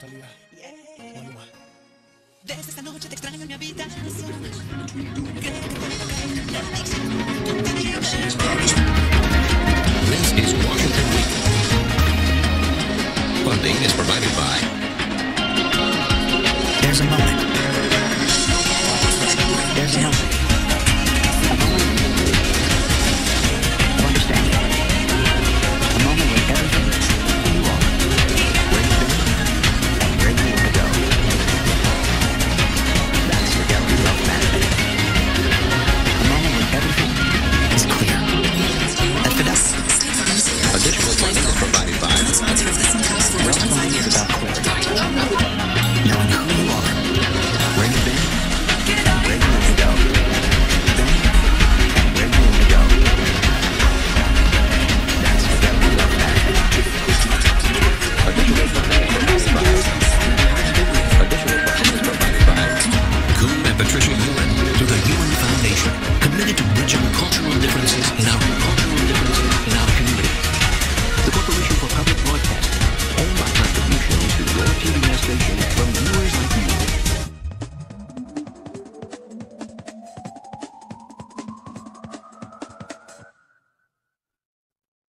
Talía. Desde esta noche te extraño en mi habitación. This is Washington Weekly. Funding is provided by. There's a moment. There's a moment. Provided